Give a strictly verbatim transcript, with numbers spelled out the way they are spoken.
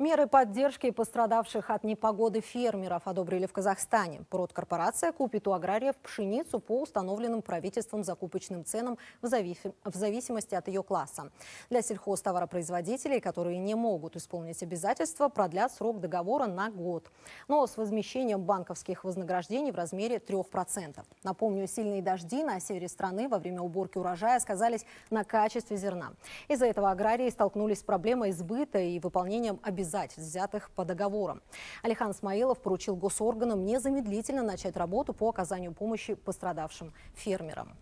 Меры поддержки пострадавших от непогоды фермеров одобрили в Казахстане. Продкорпорация купит у аграриев пшеницу по установленным правительством закупочным ценам в зависимости от ее класса. Для сельхозтоваропроизводителей, которые не могут исполнить обязательства, продлят срок договора на год. Но с возмещением банковских вознаграждений в размере трёх процентов. Напомню, сильные дожди на севере страны во время уборки урожая сказались на качестве зерна. Из-за этого аграрии столкнулись с проблемой сбыта и выполнением обязательств, взятых по договорам. Алихан Смаилов поручил госорганам незамедлительно начать работу по оказанию помощи пострадавшим фермерам.